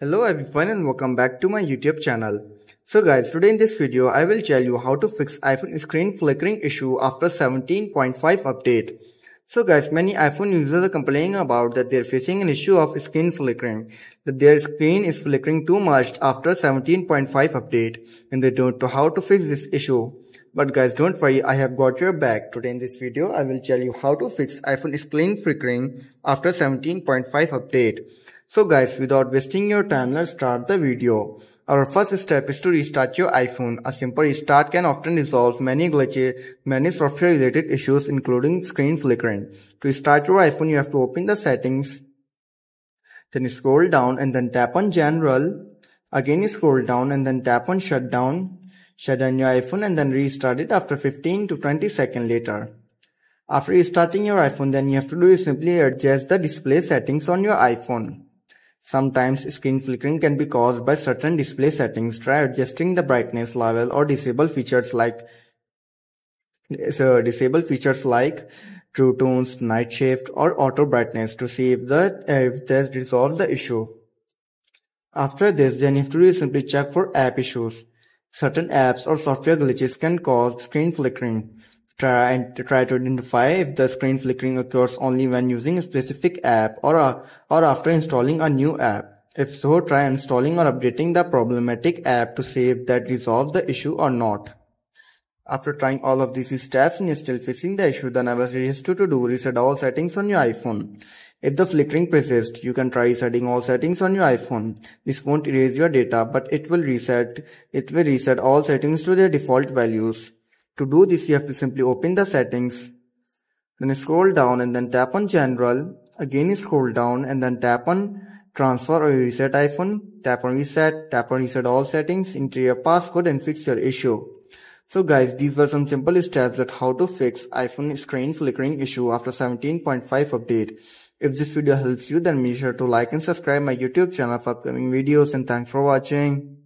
Hello everyone and welcome back to my YouTube channel. So guys, today in this video I will tell you how to fix iPhone screen flickering issue after 17.5 update. So guys, many iPhone users are complaining about that they are facing an issue of screen flickering, that their screen is flickering too much after 17.5 update and they don't know how to fix this issue. But guys, don't worry, I have got your back. Today in this video I will tell you how to fix iPhone screen flickering after 17.5 update. So guys, without wasting your time, let's start the video. Our first step is to restart your iPhone. A simple restart can often resolve many glitches, many software related issues including screen flickering. To restart your iPhone, you have to open the settings. Then scroll down and then tap on General. Again scroll down and then tap on Shutdown. Shut down your iPhone and then restart it after 15 to 20 seconds later. After restarting your iPhone, then you have to do is simply adjust the display settings on your iPhone. Sometimes screen flickering can be caused by certain display settings. Try adjusting the brightness level or disable features like True Tones, Night Shift or Auto Brightness to see if this resolves the issue. After this, then you have to do simply check for app issues. Certain apps or software glitches can cause screen flickering. Try to identify if the screen flickering occurs only when using a specific app or after installing a new app. If so, try installing or updating the problematic app to see if that resolves the issue or not. After trying all of these steps and you're still facing the issue, then I will suggest you to do reset all settings on your iPhone. If the flickering persists, you can try resetting all settings on your iPhone. This won't erase your data, but it will reset all settings to their default values. To do this, you have to simply open the settings, then scroll down and then tap on General, again scroll down and then tap on Transfer or Reset iPhone, tap on Reset all settings, enter your passcode and fix your issue. So guys, these were some simple steps that how to fix iPhone screen flickering issue after 17.5 update. If this video helps you, then be sure to like and subscribe my YouTube channel for upcoming videos, and thanks for watching.